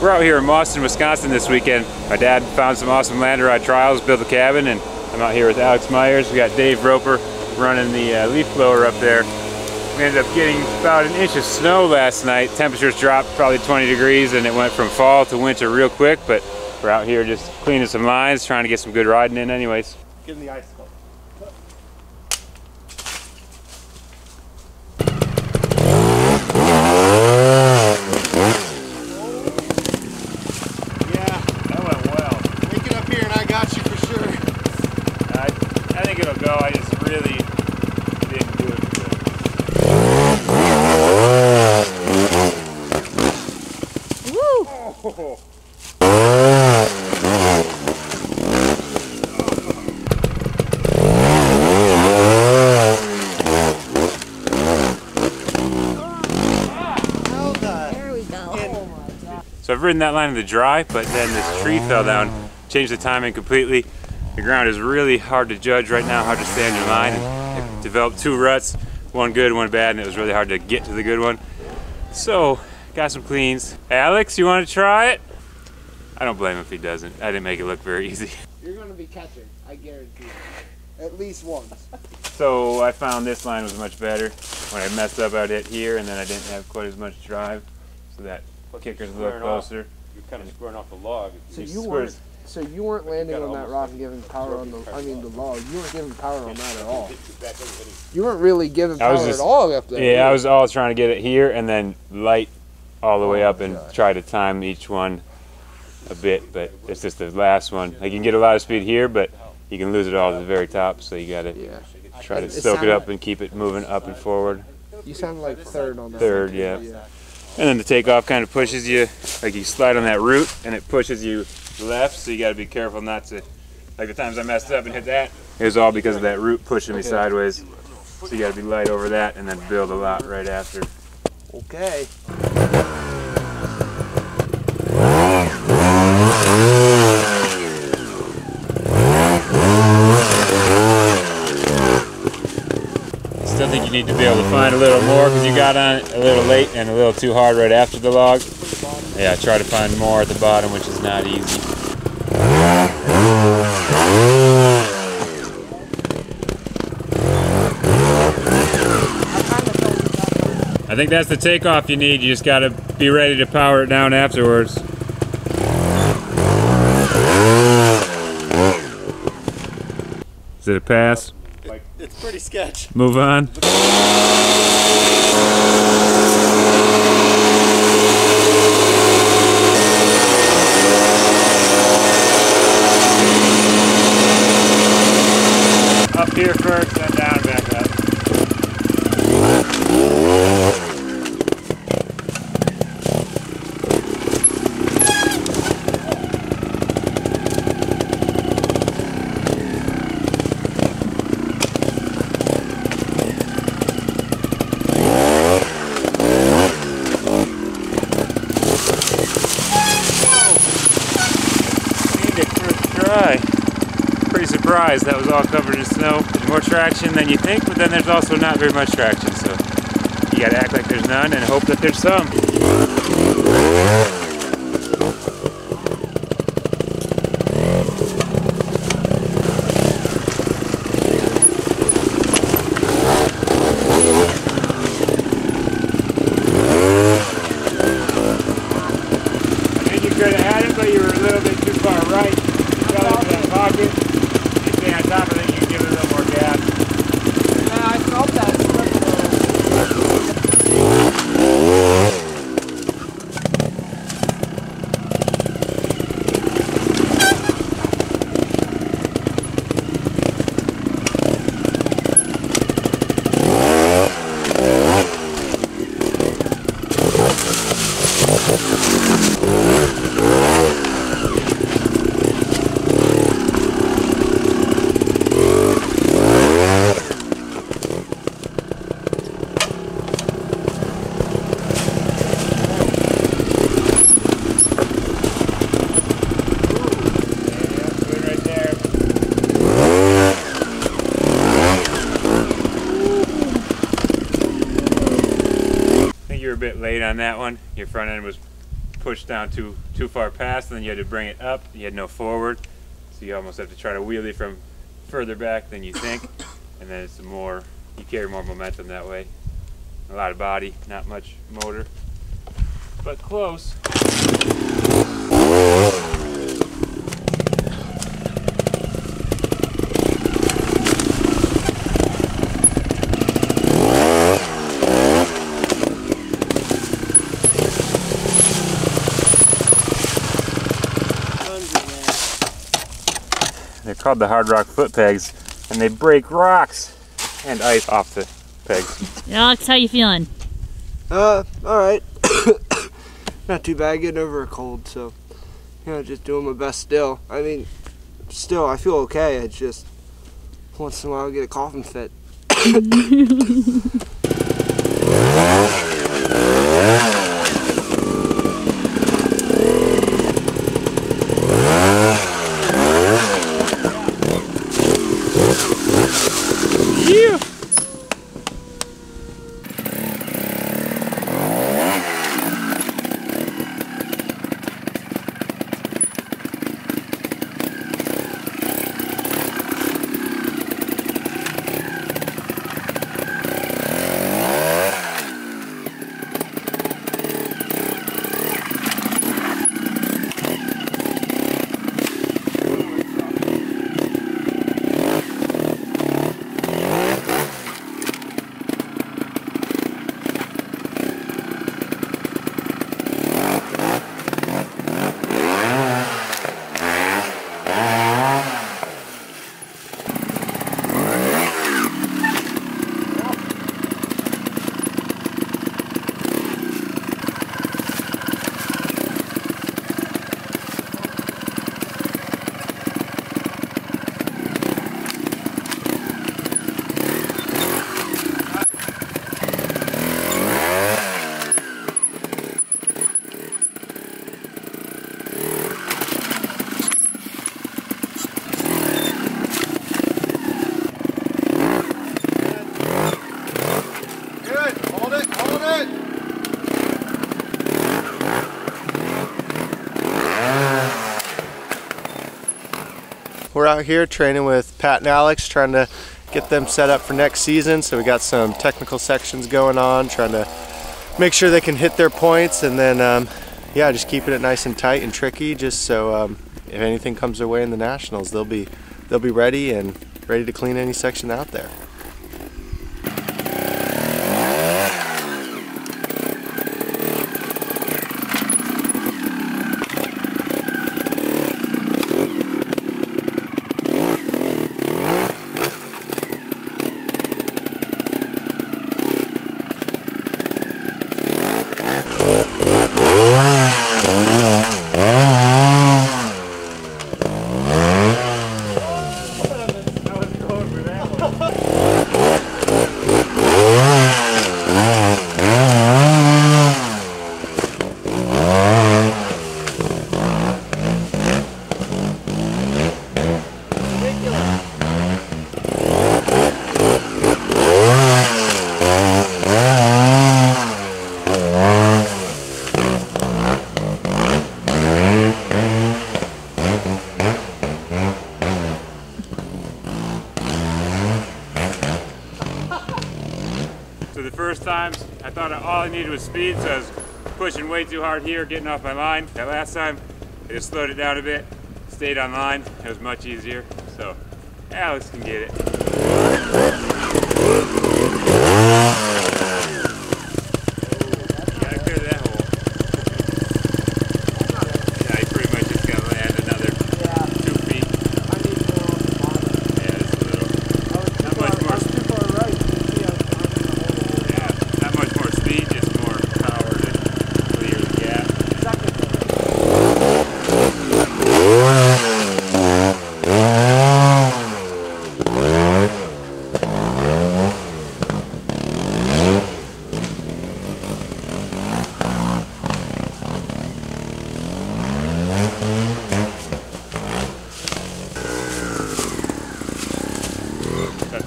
We're out here in Mauston, Wisconsin this weekend. My dad found some awesome land rod trials, built a cabin, and I'm out here with Alex Myers. We got Dave Roper running the leaf blower up there. We ended up getting about an inch of snow last night. Temperatures dropped probably 20 degrees and it went from fall to winter real quick, but we're out here just cleaning some lines, trying to get some good riding in anyways. Give him the icicle. I think it'll go. I just really didn't do it good. Woo! Oh. How the? There we go. Oh my God. So I've ridden that line in the dry, but then this tree fell down, changed the timing completely. The ground is really hard to judge right now, hard to stay on your line. I developed two ruts, one good, one bad, and it was really hard to get to the good one. So, got some cleans. Alex, you want to try it? I don't blame him if he doesn't. I didn't make it look very easy. You're going to be catching, I guarantee it. At least once. So, I found this line was much better. When I messed up, I did here, and then I didn't have quite as much drive. So that kicker's a little closer. Off. You're kind of squaring off the log. So you weren't landing on that rock and giving power on the, I mean the log. You weren't giving power on that at all. You weren't really giving power at all up there. Yeah, I was all trying to get it here and then light all the way up and try to time each one a bit, but it's just the last one. Like you can get a lot of speed here, but you can lose it all to the very top, so you gotta try to soak it up and keep it moving up and forward. You sound like third on that. Third, yeah. And then the takeoff kind of pushes you, like you slide on that root and it pushes you left, so you got to be careful not to, like the times I messed up and hit that, it was all because of that root pushing me sideways. So you got to be light over that and then build a lot right after. Okay. Still think you need to be able to find a little more because you got on it a little late and a little too hard right after the log. Yeah, I try to find more at the bottom, which is not easy. I think that's the takeoff you need. You just gotta be ready to power it down afterwards. Is it a pass? It's pretty sketch. Move on. Up here first, and down, back up. Pretty surprised that was all covered in snow. There's more traction than you think, but then there's also not very much traction, so you gotta act like there's none and hope that there's some. I think you could have had it, but you were a little bit too far right. You got into that pocket. On top of it, you can give it a little more gas. Man, I felt that. you're a bit late on that one. Your front end was pushed down too far past, and then you had to bring it up. You had no forward, so you almost have to try to wheelie from further back than you think, and then it's more, you carry more momentum that way. A lot of body, not much motor, but close. They're called the hard rock foot pegs, and they break rocks and ice off the pegs. Alex, how you feeling? All right. Not too bad, getting over a cold, so, you know, just doing my best still. I mean, still, I feel okay. It's just, once in a while, I get a coughing fit. We're out here training with Pat and Alex, trying to get them set up for next season. So we got some technical sections going on, trying to make sure they can hit their points, and then yeah, just keeping it nice and tight and tricky, just so if anything comes their way in the Nationals, they'll be ready and ready to clean any section out there. Times I thought all I needed was speed, so I was pushing way too hard here, getting off my line. That last time I just slowed it down a bit, stayed on line, it was much easier, so Alex can get it.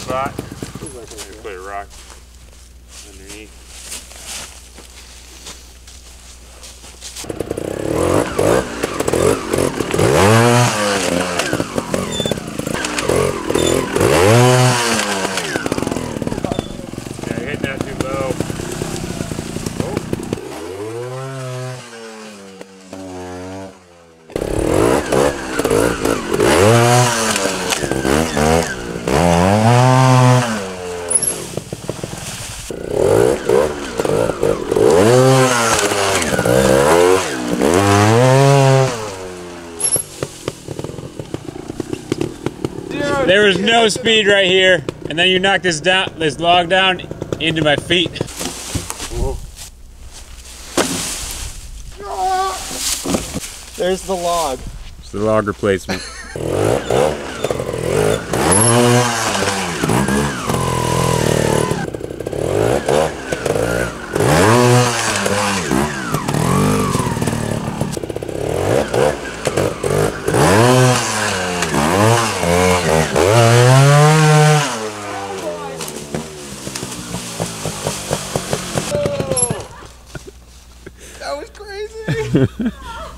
Spot. Put a rock underneath. There was no speed right here, and then you knocked this log down into my feet. Whoa. There's the log. It's the log replacement.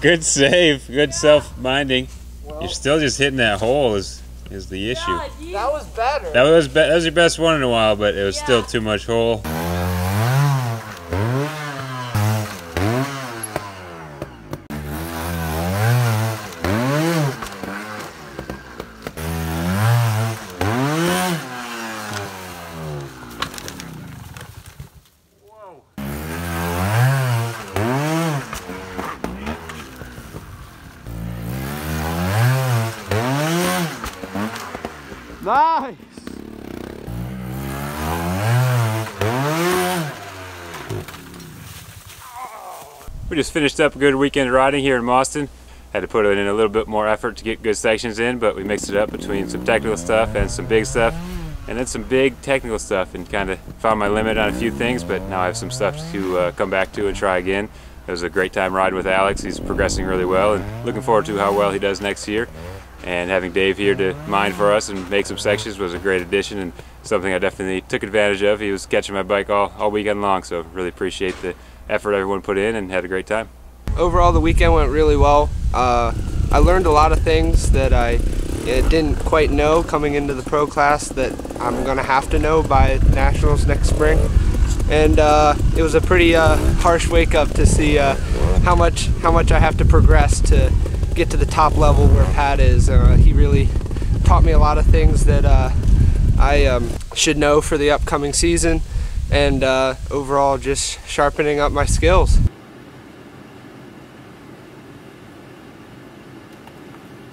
Good save, good self-minding. Well, you're still just hitting that hole is the issue. God, that was better. That was your best one in a while, but it was still too much hole. Nice! We just finished up a good weekend of riding here in Mauston. Had to put in a little bit more effort to get good sections in, but we mixed it up between some technical stuff and some big stuff, and then some big technical stuff, and kind of found my limit on a few things, but now I have some stuff to come back to and try again. It was a great time riding with Alex. He's progressing really well, and looking forward to how well he does next year. And having Dave here to mind for us and make some sections was a great addition and something I definitely took advantage of. He was catching my bike all weekend long, so really appreciate the effort everyone put in and had a great time. Overall, the weekend went really well. I learned a lot of things that I didn't quite know coming into the pro class that I'm going to have to know by Nationals next spring. And it was a pretty harsh wake-up to see how much I have to progress to get to the top level where Pat is. He really taught me a lot of things that I should know for the upcoming season, and overall just sharpening up my skills.